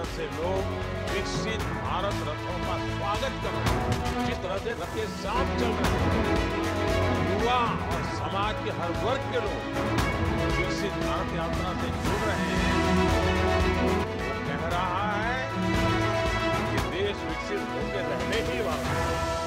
तरह से लोग विकसित भारत रथों का स्वागत कर रहे हैं, जिस तरह से रथ के साथ चल रहे हैं। युवा और समाज के हर वर्ग के लोग विकसित भारत यात्रा से जुड़ रहे हैं। वो कह रहा है कि देश विकसित होकर रहने ही वाला है।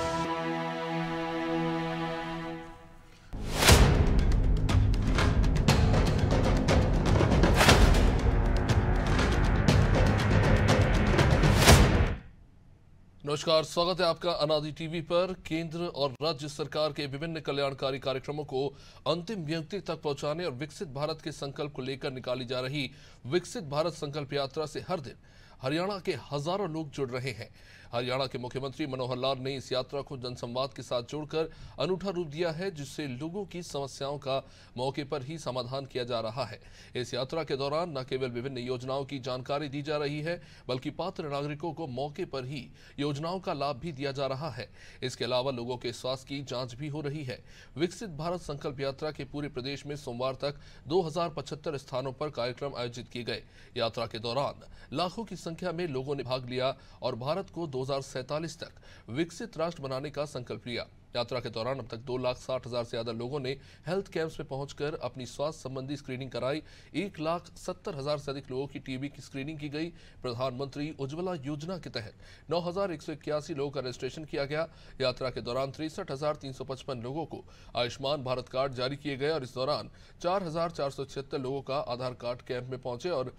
नमस्कार, स्वागत है आपका अनादि टीवी पर। केंद्र और राज्य सरकार के विभिन्न कल्याणकारी कार्यक्रमों को अंतिम व्यक्ति तक पहुंचाने और विकसित भारत के संकल्प को लेकर निकाली जा रही विकसित भारत संकल्प यात्रा से हर दिन हरियाणा के हजारों लोग जुड़ रहे हैं। हरियाणा के मुख्यमंत्री मनोहर लाल ने इस यात्रा को जनसंवाद के साथ जोड़कर अनूठा रूप दिया है, जिससे लोगों की समस्याओं का मौके पर ही समाधान किया जा रहा है। इस यात्रा के दौरान न केवल विभिन्न योजनाओं की जानकारी दी जा रही है, बल्कि पात्र नागरिकों को मौके पर ही योजनाओं का लाभ भी दिया जा रहा है। इसके अलावा लोगों के स्वास्थ्य की जाँच भी हो रही है। विकसित भारत संकल्प यात्रा के पूरे प्रदेश में सोमवार तक 2075 स्थानों पर कार्यक्रम आयोजित किए गए। यात्रा के दौरान लाखों की संख्या में लोगों ने भाग लिया और भारत को 2047 तक विकसित राष्ट्र बनाने का संकल्प लिया। यात्रा के दौरान अब तक 2,60,000 से ज्यादा लोगों ने हेल्थ कैंप्स में पहुंचकर अपनी स्वास्थ्य संबंधी स्क्रीनिंग कराई। 1,70,000 से अधिक लोगों की टीबी की स्क्रीनिंग की गई। प्रधानमंत्री उज्ज्वला योजना के तहत 9,181 लोगों का रजिस्ट्रेशन किया गया। यात्रा के दौरान 63,355 लोगों को आयुष्मान भारत कार्ड जारी किए गए और इस दौरान 4,476 लोगों का आधार कार्ड कैंप में पहुंचे और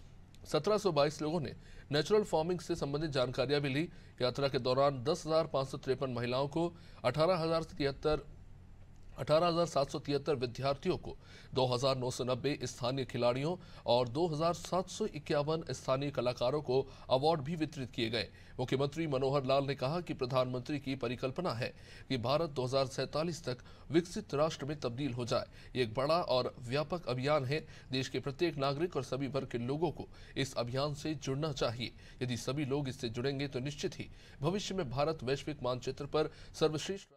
1,722 लोगों ने नेचुरल फार्मिंग से संबंधित जानकारियां भी ली। यात्रा के दौरान 10,553 महिलाओं को 18,773 विद्यार्थियों को 2,990 स्थानीय खिलाड़ियों और 2,751 स्थानीय कलाकारों को अवार्ड भी वितरित किए गए। मुख्यमंत्री मनोहर लाल ने कहा कि प्रधानमंत्री की परिकल्पना है कि भारत 2047 तक विकसित राष्ट्र में तब्दील हो जाए। ये एक बड़ा और व्यापक अभियान है। देश के प्रत्येक नागरिक और सभी वर्ग के लोगों को इस अभियान से जुड़ना चाहिए। यदि सभी लोग इससे जुड़ेंगे तो निश्चित ही भविष्य में भारत वैश्विक मानचित्र पर सर्वश्रेष्ठ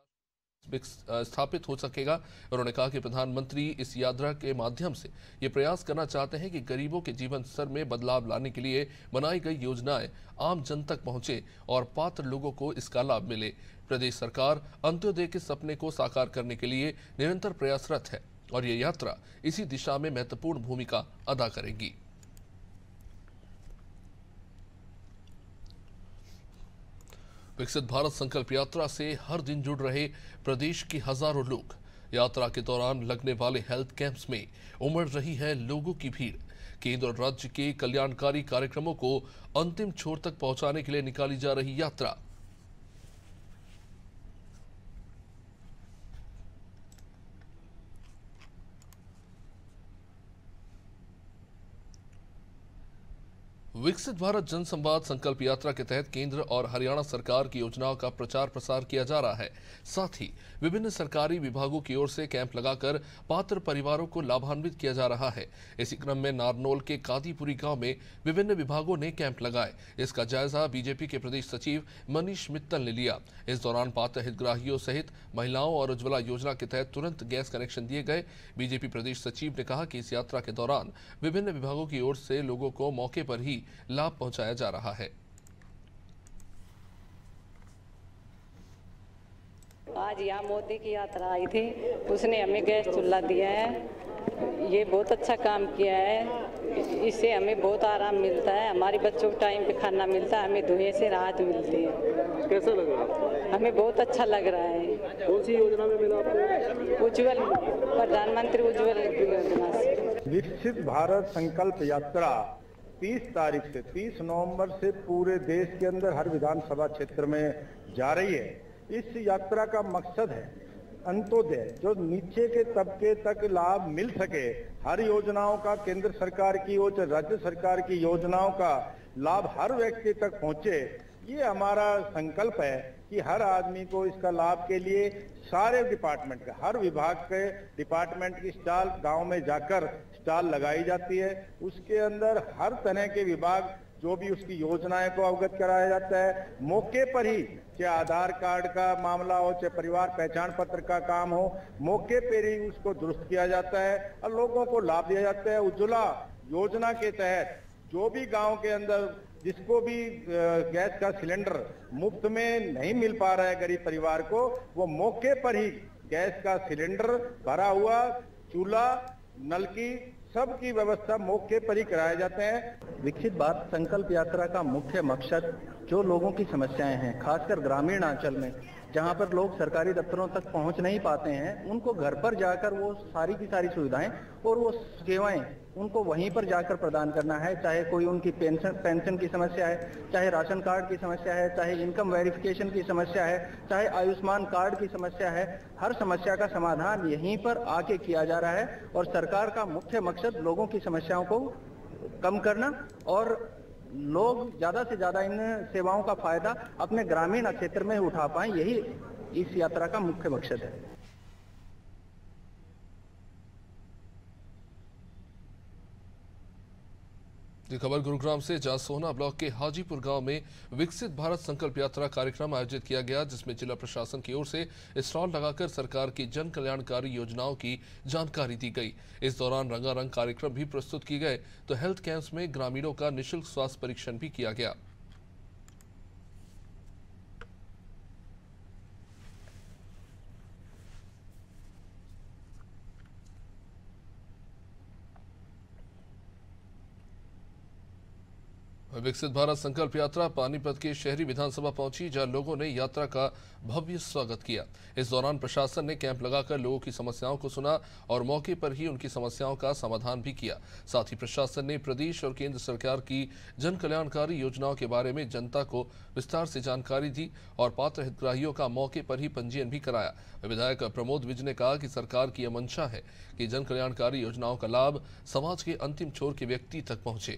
स्थापित हो सकेगा। उन्होंने कहा कि प्रधानमंत्री इस यात्रा के माध्यम से ये प्रयास करना चाहते हैं कि गरीबों के जीवन स्तर में बदलाव लाने के लिए बनाई गई योजनाएं आम जन तक पहुंचे और पात्र लोगों को इसका लाभ मिले। प्रदेश सरकार अंत्योदय के सपने को साकार करने के लिए निरंतर प्रयासरत है और ये यात्रा इसी दिशा में महत्वपूर्ण भूमिका अदा करेगी। विकसित भारत संकल्प यात्रा से हर दिन जुड़ रहे प्रदेश के हजारों लोग। यात्रा के दौरान लगने वाले हेल्थ कैंप्स में उमड़ रही है लोगों की भीड़। केंद्र और राज्य के कल्याणकारी कार्यक्रमों को अंतिम छोर तक पहुंचाने के लिए निकाली जा रही यात्रा। विकसित भारत जनसंवाद संकल्प यात्रा के तहत केंद्र और हरियाणा सरकार की योजनाओं का प्रचार प्रसार किया जा रहा है। साथ ही विभिन्न सरकारी विभागों की ओर से कैंप लगाकर पात्र परिवारों को लाभान्वित किया जा रहा है। इसी क्रम में नारनौल के कादीपुरी गांव में विभिन्न विभागों ने कैंप लगाए। इसका जायजा बीजेपी के प्रदेश सचिव मनीष मित्तल ने लिया। इस दौरान पात्र हितग्राहियों सहित महिलाओं और उज्ज्वला योजना के तहत तुरंत गैस कनेक्शन दिए गए। बीजेपी प्रदेश सचिव ने कहा कि इस यात्रा के दौरान विभिन्न विभागों की ओर से लोगों को मौके पर ही लाभ पहुंचाया जा रहा है। आज यहाँ मोदी की यात्रा आई थी, उसने हमें गैस चूल्हा दिया है। ये बहुत अच्छा काम किया है, इससे हमें बहुत आराम मिलता है। हमारे बच्चों को टाइम पे खाना मिलता है, हमें धुएं से राहत मिलती है। कैसा लग रहा है? हमें बहुत अच्छा लग रहा है। कौन सी योजना में मिला आपको? उज्ज्वल, प्रधानमंत्री उज्ज्वल योजना से। विकसित भारत संकल्प यात्रा 30 तारीख से 30 नवंबर से पूरे देश के अंदर हर विधानसभा क्षेत्र में जा रही है। इस यात्रा का मकसद है अंत्योदय, जो नीचे के तबके तक लाभ मिल सके। हर योजनाओं का, केंद्र सरकार की और राज्य सरकार की योजनाओं का लाभ हर व्यक्ति तक पहुंचे। ये हमारा संकल्प है कि हर आदमी को इसका लाभ के लिए सारे डिपार्टमेंट का, हर विभाग के डिपार्टमेंट की स्टाल गांव में जाकर स्टाल लगाई जाती है। उसके अंदर हर तरह के विभाग जो भी उसकी योजनाएं को अवगत कराया जाता है मौके पर ही, चाहे आधार कार्ड का मामला हो, चाहे परिवार पहचान पत्र का काम हो, मौके पर ही उसको दुरुस्त किया जाता है और लोगों को लाभ दिया जाता है। उज्ज्वला योजना के तहत जो भी गांव के अंदर जिसको भी गैस का सिलेंडर मुफ्त में नहीं मिल पा रहा है गरीब परिवार को, वो मौके पर ही गैस का सिलेंडर भरा हुआ चूल्हा नल की सबकी व्यवस्था मौके पर ही कराए जाते हैं। विकसित भारत संकल्प यात्रा का मुख्य मकसद जो लोगों की समस्याएं हैं, खासकर ग्रामीण आंचल में जहां पर लोग सरकारी दफ्तरों तक पहुंच नहीं पाते हैं, उनको घर पर जाकर वो सारी की सारी सुविधाएं और वो सेवाएं उनको वहीं पर जाकर प्रदान करना है। चाहे कोई उनकी पेंशन की समस्या है, चाहे राशन कार्ड की समस्या है, चाहे इनकम वेरिफिकेशन की समस्या है, चाहे आयुष्मान कार्ड की समस्या है, हर समस्या का समाधान यहीं पर आके किया जा रहा है। और सरकार का मुख्य मकसद लोगों की समस्याओं को कम करना और लोग ज्यादा से ज्यादा इन सेवाओं का फायदा अपने ग्रामीण क्षेत्र में उठा पाएं, यही इस यात्रा का मुख्य मकसद है। ये खबर गुरुग्राम से। जसोहना ब्लॉक के हाजीपुर गांव में विकसित भारत संकल्प यात्रा कार्यक्रम आयोजित किया गया, जिसमें जिला प्रशासन की ओर से स्टॉल लगाकर सरकार की जन कल्याणकारी योजनाओं की जानकारी दी गई। इस दौरान रंगारंग कार्यक्रम भी प्रस्तुत किए गए, तो हेल्थ कैंप्स में ग्रामीणों का निःशुल्क स्वास्थ्य परीक्षण भी किया गया। विकसित भारत संकल्प यात्रा पानीपत के शहरी विधानसभा पहुंची, जहां लोगों ने यात्रा का भव्य स्वागत किया। इस दौरान प्रशासन ने कैंप लगाकर लोगों की समस्याओं को सुना और मौके पर ही उनकी समस्याओं का समाधान भी किया। साथ ही प्रशासन ने प्रदेश और केंद्र सरकार की जन कल्याणकारी योजनाओं के बारे में जनता को विस्तार से जानकारी दी और पात्र हितग्राहियों का मौके पर ही पंजीयन भी कराया। विधायक प्रमोद विज ने कहा कि सरकार की यह मंशा है कि जन कल्याणकारी योजनाओं का लाभ समाज के अंतिम छोर के व्यक्ति तक पहुंचे।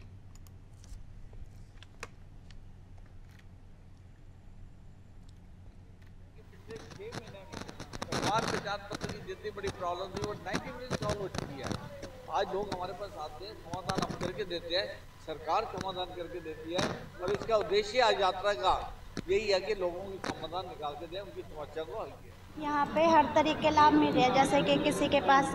जितनी बड़ी प्रॉब्लम थी वो 90% सॉल्व हो चुकी है। आज लोग हमारे पास आते हैं, समाधान हम करके देते हैं, सरकार समाधान करके देती है। और इसका उद्देश्य आज यात्रा का यही है कि लोगों की समाधान निकाल के दें, उनकी समस्या को हल किया। यहाँ पे हर तरीके के लाभ मिल रहे हैं, जैसे कि किसी के पास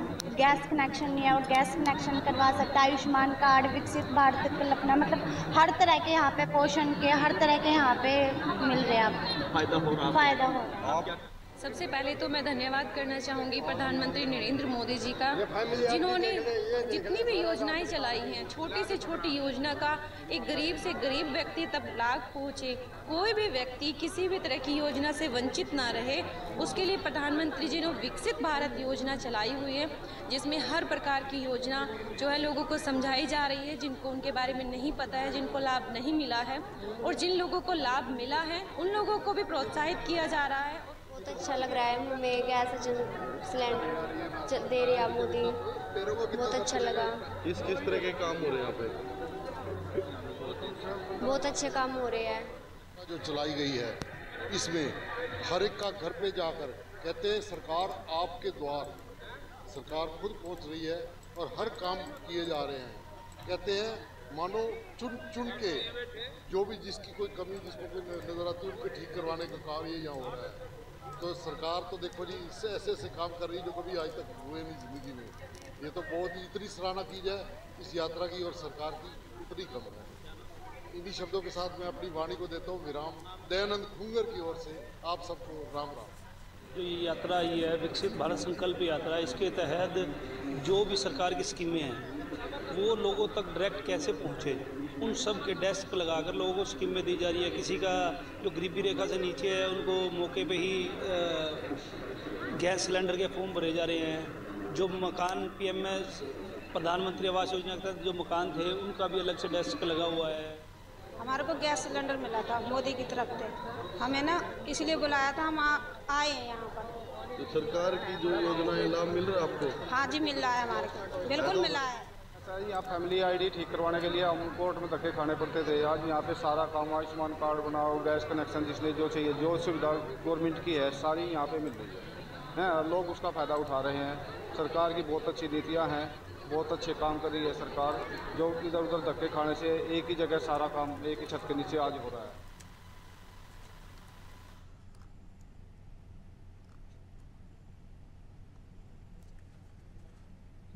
गैस कनेक्शन नहीं है और गैस कनेक्शन करवा सकता है, आयुष्मान कार्ड, विकसित भारत कल्पना, मतलब हर तरह के यहाँ पे पोषण के हर तरह के यहाँ पे मिल रहे हैं। आपको फायदा हो रहा। सबसे पहले तो मैं धन्यवाद करना चाहूँगी प्रधानमंत्री नरेंद्र मोदी जी का, जिन्होंने जितनी भी योजनाएं चलाई हैं, छोटी से छोटी योजना का एक गरीब से गरीब व्यक्ति तक लाभ पहुँचे, कोई भी व्यक्ति किसी भी तरह की योजना से वंचित ना रहे, उसके लिए प्रधानमंत्री जी ने विकसित भारत योजना चलाई हुई है, जिसमें हर प्रकार की योजना जो है लोगों को समझाई जा रही है, जिनको उनके बारे में नहीं पता है, जिनको लाभ नहीं मिला है। और जिन लोगों को लाभ मिला है उन लोगों को भी प्रोत्साहित किया जा रहा है। बहुत अच्छा लग रहा है, हमें गैस सिलेंडर दे रही है मोदी, बहुत अच्छा लगा। किस तरह के काम हो रहे हैं यहाँ पे? बहुत अच्छे काम हो रहे हैं। जो चलाई गई है इसमें हर एक का घर पे जाकर कहते हैं सरकार आपके द्वार, सरकार खुद पहुँच रही है और हर काम किए जा रहे हैं। कहते हैं मानो चुन के जो भी जिसकी कोई कमी जिसको कोई नजर आती है उनको ठीक करवाने का काम ये यहाँ हो रहा है। तो सरकार तो देखो जी इससे ऐसे काम कर रही है जो कभी आज तक हुए नहीं जिंदगी में। ये तो बहुत ही इतनी सराहना की जाए इस यात्रा की और सरकार की उतनी कम है। इन्हीं शब्दों के साथ मैं अपनी वाणी को देता हूँ विराम। दयानंद खुंगर की ओर से आप सबको राम राम। जो ये यात्रा ये है विकसित भारत संकल्प यात्रा, इसके तहत जो भी सरकार की स्कीमें हैं वो लोगों तक डायरेक्ट कैसे पहुंचे, उन सब के डेस्क लगाकर लोगों को स्कीमें दी जा रही है। किसी का जो गरीबी रेखा से नीचे है उनको मौके पे ही गैस सिलेंडर के फॉर्म भरे जा रहे हैं। जो मकान पीएमएस प्रधानमंत्री आवास योजना के तहत जो मकान थे उनका भी अलग से डेस्क लगा हुआ है। हमारे को गैस सिलेंडर मिला था मोदी की तरफ से, हमें ना इसलिए बुलाया था, हम आए हैं यहाँ पर। तो सरकार की जो योजना है लाभ मिल रहा है आपको? हाँ जी मिल रहा है, हमारे को बिल्कुल मिला है। सर यहाँ फैमिली आईडी ठीक करवाने के लिए हम कोर्ट में धक्के खाने पड़ते थे, आज यहाँ पे सारा काम आयुष्मान कार्ड बनाओ, गैस कनेक्शन, जिसने जो चाहिए जो सुविधा गवर्नमेंट की है सारी यहाँ पर मिल रही है। लोग उसका फ़ायदा उठा रहे हैं, सरकार की बहुत अच्छी नीतियाँ हैं, बहुत अच्छे काम कर रही है सरकार। जो इधर उधर धक्के खाने से एक ही जगह सारा काम एक ही छत के नीचे आज हो रहा है।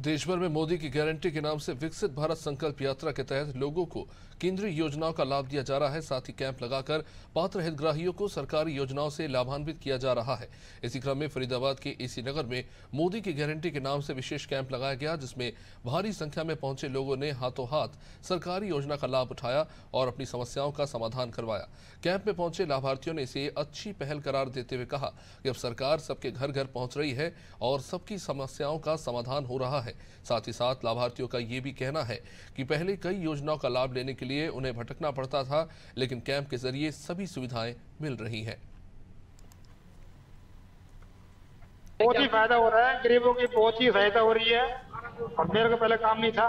देश भर में मोदी की गारंटी के नाम से विकसित भारत संकल्प यात्रा के तहत लोगों को केंद्रीय योजनाओं का लाभ दिया जा रहा है। साथ ही कैंप लगाकर पात्र हितग्राहियों को सरकारी योजनाओं से लाभान्वित किया जा रहा है। इसी क्रम में फरीदाबाद के एसी नगर में मोदी की गारंटी के नाम से विशेष कैंप लगाया गया, जिसमें भारी संख्या में पहुंचे लोगों ने हाथों हाथ सरकारी योजना का लाभ उठाया और अपनी समस्याओं का समाधान करवाया। कैंप में पहुंचे लाभार्थियों ने इसे अच्छी पहल करार देते हुए कहा कि अब सरकार सबके घर घर पहुँच रही है और सबकी समस्याओं का समाधान हो रहा है। साथ ही साथ लाभार्थियों का ये भी कहना है कि पहले कई योजनाओं का लाभ लेने के लिए उन्हें भटकना पड़ता था, लेकिन कैंप के जरिए सभी सुविधाएं मिल रही हैं। बहुत ही फायदा हो रहा है, गरीबों की बहुत ही सहायता हो रही है। अब मेरे को पहले काम नहीं था,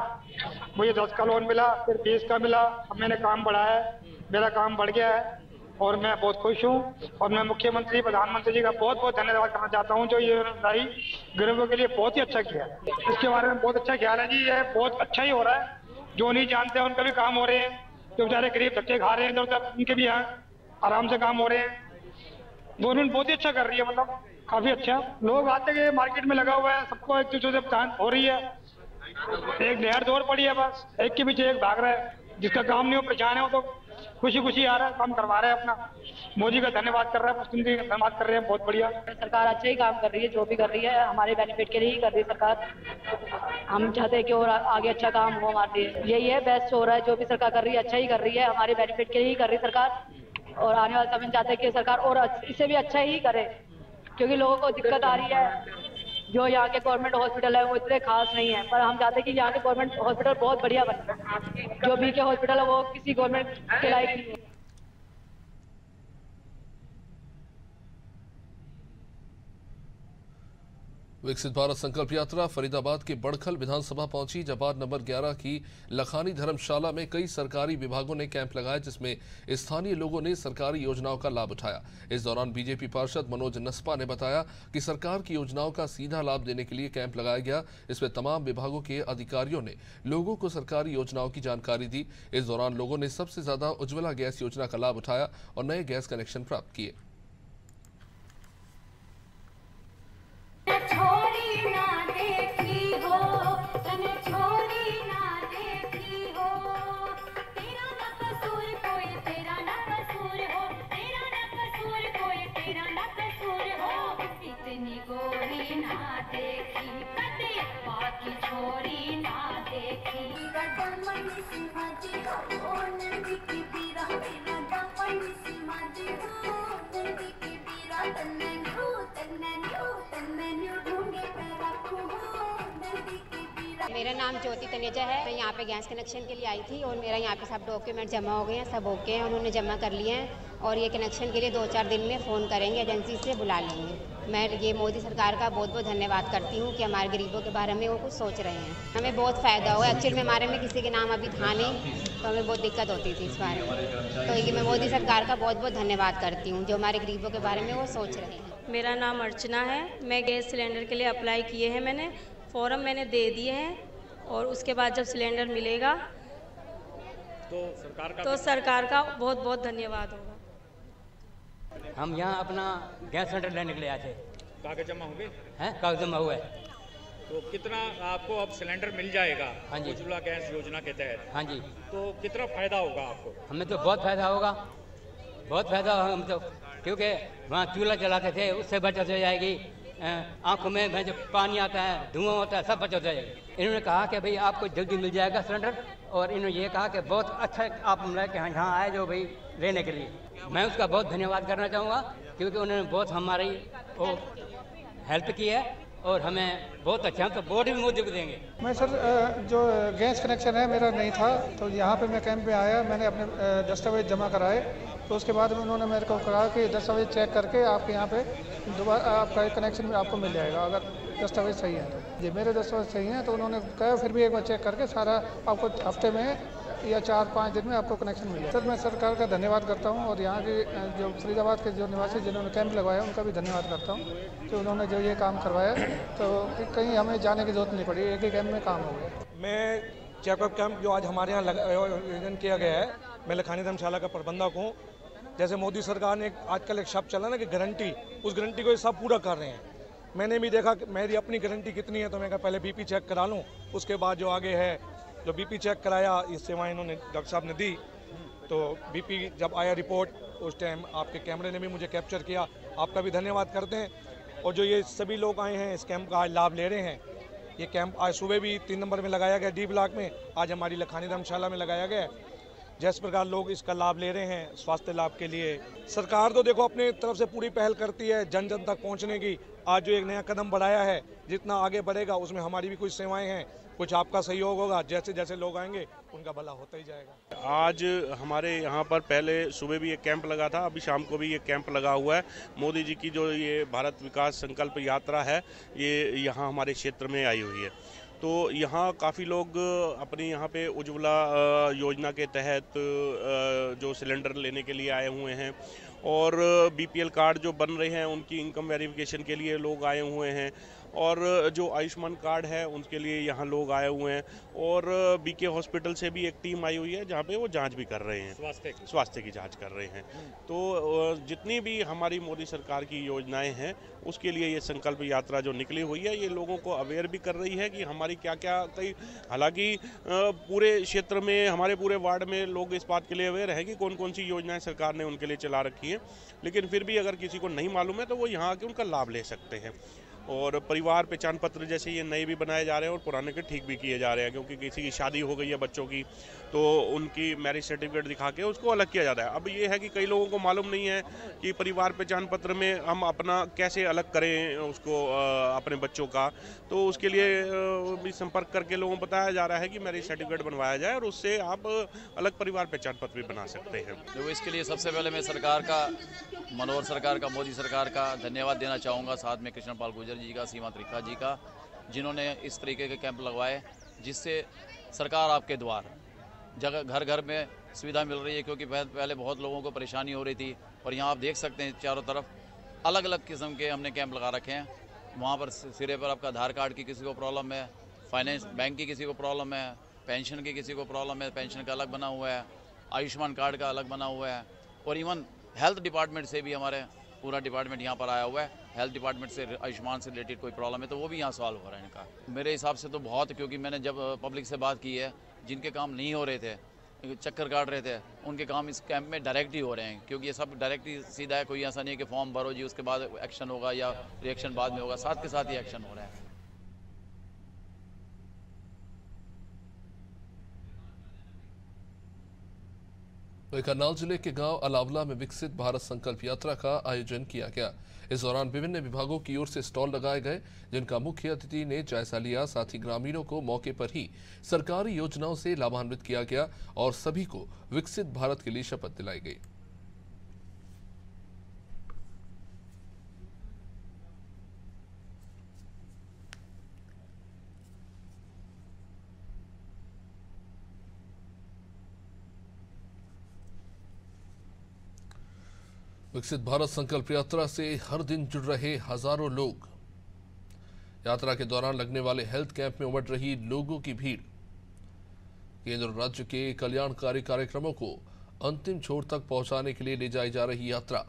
मुझे 10 का लोन मिला, फिर 20 का मिला। अब मैंने काम बढ़ाया है, मेरा काम बढ़ गया है और मैं बहुत खुश हूं। और मैं मुख्यमंत्री प्रधानमंत्री जी का बहुत बहुत धन्यवाद करना चाहता हूं, जो ये योजनाई गरीबों के लिए बहुत ही अच्छा किया। इसके बारे में बहुत अच्छा ख्याल है जी, ये बहुत अच्छा ही हो रहा है। जो नहीं जानते हैं उनका भी काम हो रहे हैं, जो बेचारे गरीब धक्के खा रहे हैं इधर उधर, उनके भी यहाँ आराम से काम हो रहे हैं। गवर्नमेंट बहुत ही अच्छा कर रही है, मतलब काफी अच्छा। लोग आते गए, मार्केट में लगा हुआ है, सबको एक दूसरे से पहचान हो रही है। एक नहर दौड़ पड़ी है, बस एक के पीछे एक भाग रहा है। जिसका काम नहीं हो, पहचान है, वो तो खुशी खुशी आ रहा है, काम करवा रहे हैं अपना। मोदी का धन्यवाद कर रहा है, मुख्यमंत्री का धन्यवाद कर रहे हैं, बहुत बढ़िया। सरकार अच्छा ही काम कर रही है, जो भी कर रही है हमारे बेनिफिट के लिए ही कर रही है सरकार। हम चाहते हैं कि और आगे अच्छा काम हो हमारे लिए। यही है बेस्ट हो रहा है, जो भी सरकार कर रही है अच्छा ही कर रही है, हमारे बेनिफिट के लिए ही कर रही है सरकार। और आने वाले समय चाहते हैं कि सरकार और इससे भी अच्छा ही करे, क्योंकि लोगों को दिक्कत आ रही है। जो यहाँ के गवर्नमेंट हॉस्पिटल है वो इतने खास नहीं है, पर हम चाहते हैं कि यहाँ के गवर्नमेंट हॉस्पिटल बहुत बढ़िया बने। जो बीके हॉस्पिटल है वो किसी गवर्नमेंट के लायक नहीं है। विकसित भारत संकल्प यात्रा फरीदाबाद के बड़खल विधानसभा पहुंची, जब वार्ड नंबर 11 की लखानी धर्मशाला में कई सरकारी विभागों ने कैंप लगाया, जिसमें स्थानीय लोगों ने सरकारी योजनाओं का लाभ उठाया। इस दौरान बीजेपी पार्षद मनोज नस्पा ने बताया कि सरकार की योजनाओं का सीधा लाभ देने के लिए कैंप लगाया गया। इसमें तमाम विभागों के अधिकारियों ने लोगों को सरकारी योजनाओं की जानकारी दी। इस दौरान लोगों ने सबसे ज्यादा उज्ज्वला गैस योजना का लाभ उठाया और नए गैस कनेक्शन प्राप्त किए। मेरा नाम ज्योति तनेजा है। मैं यहाँ पे गैस कनेक्शन के लिए आई थी और मेरा यहाँ पे सब डॉक्यूमेंट जमा हो गए हैं, सब ओके हैं, उन्होंने जमा कर लिए हैं। और ये कनेक्शन के लिए 2-4 दिन में फ़ोन करेंगे, एजेंसी से बुला लेंगे। मैं ये मोदी सरकार का बहुत बहुत धन्यवाद करती हूँ कि हमारे गरीबों के बारे में वो कुछ सोच रहे हैं। हमें बहुत फ़ायदा हुआ। एक्चुअल में हमारे में किसी के नाम अभी था नहीं, तो हमें बहुत दिक्कत होती थी इस बारे में। तो ये मैं मोदी सरकार का बहुत बहुत धन्यवाद करती हूँ, जो हमारे गरीबों के बारे में वो सोच रहे हैं। मेरा नाम अर्चना है। मैं गैस सिलेंडर के लिए अप्लाई किए हैं, मैंने फॉर्म मैंने दे दिए हैं और उसके बाद जब सिलेंडर मिलेगा तो सरकार का बहुत बहुत धन्यवाद होगा। हम यहाँ अपना गैस सिलेंडर लेने के लिए आए थे। कागज जमा हो गए हैं? कागज जमा हुआ है। तो कितना आपको अब सिलेंडर मिल जाएगा? हाँ जी, उज्ज्वला गैस योजना के तहत। हाँ जी। तो कितना फायदा होगा आपको? हमें तो बहुत फायदा होगा, बहुत फायदा होगा हम तो, क्योंकि वहाँ चूल्हा जलाते थे, उससे बचत हो जाएगी। आंखों में जो पानी आता है, धुआं होता है, सब बचत हो जाएगा। इन्होंने कहा कि भाई आपको जल्दी मिल जाएगा सिलेंडर, और इन्होंने ये कहा कि बहुत अच्छा आप यहाँ आए जो भाई लेने के लिए। मैं उसका बहुत धन्यवाद करना चाहूँगा, क्योंकि उन्होंने बहुत हमारी हेल्प की है और हमें बहुत अच्छा, हम तो बहुत ही मोदी को देंगे। मैं सर जो गैस कनेक्शन है मेरा नहीं था, तो यहाँ पे मैं कैंप में आया, मैंने अपने दस्तावेज जमा कराए। तो उसके बाद में उन्होंने मेरे को कहा कि दस्तावेज चेक करके आपके यहाँ पे दोबारा आपका कनेक्शन में आपको मिल जाएगा, अगर दस्तावेज सही है तो। जी, मेरे दस्तावेज सही हैं, तो उन्होंने कहा फिर भी एक बार चेक करके सारा आपको हफ्ते में या 4-5 दिन में आपको कनेक्शन मिल जाएगा। सर मैं सरकार का धन्यवाद करता हूँ और यहाँ के जो फरीदाबाद के जो निवासी जिन्होंने कैंप लगवाया उनका भी धन्यवाद करता हूँ कि उन्होंने जो ये काम करवाया, तो कहीं हमें जाने की जरूरत नहीं पड़ी, एक ही कैंप में काम हो गया। मैं चेकअप कैंप जो आज हमारे यहाँ आयोजन किया गया है, मैं लखानी धर्मशाला का प्रबंधक हूँ। जैसे मोदी सरकार ने आजकल एक शब्द चला ना कि गारंटी, उस गारंटी को ये सब पूरा कर रहे हैं। मैंने भी देखा मेरी अपनी गारंटी कितनी है, तो मैं कहा पहले बीपी चेक करा लूँ, उसके बाद जो आगे है। जो बीपी चेक कराया, ये सेवाएँ इन्होंने डॉक्टर साहब ने दी। तो बीपी जब आया रिपोर्ट, उस टाइम आपके कैमरे ने भी मुझे कैप्चर किया, आपका भी धन्यवाद करते हैं। और जो ये सभी लोग आए हैं इस कैंप का आज लाभ ले रहे हैं। ये कैंप आज सुबह भी 3 नंबर में लगाया गया, डी ब्लॉक में, आज हमारी लखानी धर्मशाला में लगाया गया है। जिस प्रकार लोग इसका लाभ ले रहे हैं स्वास्थ्य लाभ के लिए, सरकार तो देखो अपने तरफ से पूरी पहल करती है जन जन तक पहुँचने की। आज जो एक नया कदम बढ़ाया है, जितना आगे बढ़ेगा उसमें हमारी भी कुछ सेवाएँ हैं, कुछ आपका सहयोग होगा। जैसे जैसे लोग आएंगे उनका भला होता ही जाएगा। आज हमारे यहाँ पर पहले सुबह भी एक कैंप लगा था, अभी शाम को भी ये कैंप लगा हुआ है। मोदी जी की जो ये भारत विकास संकल्प यात्रा है, ये यहाँ हमारे क्षेत्र में आई हुई है। तो यहाँ काफ़ी लोग अपने यहाँ पे उज्ज्वला योजना के तहत जो सिलेंडर लेने के लिए आए हुए हैं, और बीपीएल कार्ड जो बन रहे हैं उनकी इनकम वेरिफिकेशन के लिए लोग आए हुए हैं, और जो आयुष्मान कार्ड है उनके लिए यहाँ लोग आए हुए हैं। और बीके हॉस्पिटल से भी एक टीम आई हुई है, जहाँ पे वो जांच भी कर रहे हैं, स्वास्थ्य की जांच कर रहे हैं। तो जितनी भी हमारी मोदी सरकार की योजनाएं हैं उसके लिए ये संकल्प यात्रा जो निकली हुई है, ये लोगों को अवेयर भी कर रही है कि हमारी क्या क्या कई, हालाँकि पूरे क्षेत्र में, हमारे पूरे वार्ड में लोग इस बात के लिए अवेयर हैं कि कौन कौन सी योजनाएँ सरकार ने उनके लिए चला रखी हैं। लेकिन फिर भी अगर किसी को नहीं मालूम है तो वो यहाँ आके उनका लाभ ले सकते हैं। और परिवार पहचान पत्र जैसे ये नए भी बनाए जा रहे हैं और पुराने के ठीक भी किए जा रहे हैं, क्योंकि किसी की शादी हो गई है बच्चों की, तो उनकी मैरिज सर्टिफिकेट दिखा के उसको अलग किया जाता है। अब ये है कि कई लोगों को मालूम नहीं है कि परिवार पहचान पत्र में हम अपना कैसे अलग करें उसको, अपने बच्चों का। तो उसके लिए भी संपर्क करके लोगों को बताया जा रहा है कि मैरिज सर्टिफिकेट बनवाया जाए और उससे आप अलग परिवार पहचान पत्र भी बना सकते हैं। तो इसके लिए सबसे पहले मैं सरकार का, मनोहर सरकार का, मोदी सरकार का धन्यवाद देना चाहूँगा, साथ में कृष्ण पाल गुर्जर जी का, सीमा त्रिखा जी का, जिन्होंने इस तरीके के कैंप लगवाए, जिससे सरकार आपके द्वार जगह घर घर में सुविधा मिल रही है। क्योंकि पहले बहुत लोगों को परेशानी हो रही थी, और यहाँ आप देख सकते हैं चारों तरफ अलग अलग किस्म के हमने कैंप लगा रखे हैं। वहाँ पर सिरे पर आपका आधार कार्ड की किसी को प्रॉब्लम है, फाइनेंस बैंक की किसी को प्रॉब्लम है, पेंशन की किसी को प्रॉब्लम है, पेंशन का अलग बना हुआ है, आयुष्मान कार्ड का अलग बना हुआ है। और इवन हेल्थ डिपार्टमेंट से भी हमारे पूरा डिपार्टमेंट यहाँ पर आया हुआ है। हेल्थ डिपार्टमेंट से आयुष्मान से रिलेटेड कोई प्रॉब्लम है तो वो भी यहाँ सॉल्व हो रहा है इनका। मेरे हिसाब से तो बहुत, क्योंकि मैंने जब पब्लिक से बात की है, जिनके काम नहीं हो रहे थे, चक्कर काट रहे थे, उनके काम इस कैंप में डायरेक्ट ही हो रहे हैं। क्योंकि ये सब डायरेक्ट ही सीधा है, कोई ऐसा नहीं है कि फॉर्म भरो जी उसके बाद एक्शन होगा या रिएक्शन बाद में होगा, साथ के साथ ही एक्शन हो रहा है। करनाल जिले के गांव अलावला में विकसित भारत संकल्प यात्रा का आयोजन किया गया। इस दौरान विभिन्न विभागों की ओर से स्टॉल लगाए गए, जिनका मुख्य अतिथि ने जायजा लिया। साथ ही ग्रामीणों को मौके पर ही सरकारी योजनाओं से लाभान्वित किया गया और सभी को विकसित भारत के लिए शपथ दिलाई गई। विकसित भारत संकल्प यात्रा से हर दिन जुड़ रहे हजारों लोग, यात्रा के दौरान लगने वाले हेल्थ कैंप में उमड़ रही लोगों की भीड़। केंद्र और राज्य के कल्याणकारी कार्यक्रमों को अंतिम छोर तक पहुंचाने के लिए ले जाई जा रही यात्रा।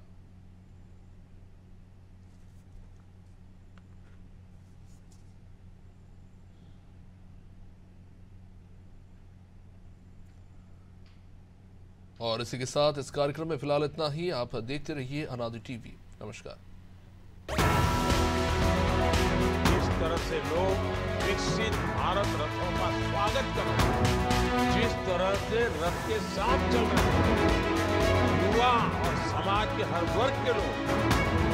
और इसी के साथ इस कार्यक्रम में फिलहाल इतना ही। आप देखते रहिए अनादि टीवी। नमस्कार। इस तरह से लोग विकसित भारत रथों का स्वागत कर रहे हैं, जिस तरह से रथ के साथ चल रहे हैं, युवा और समाज के हर वर्ग के लोग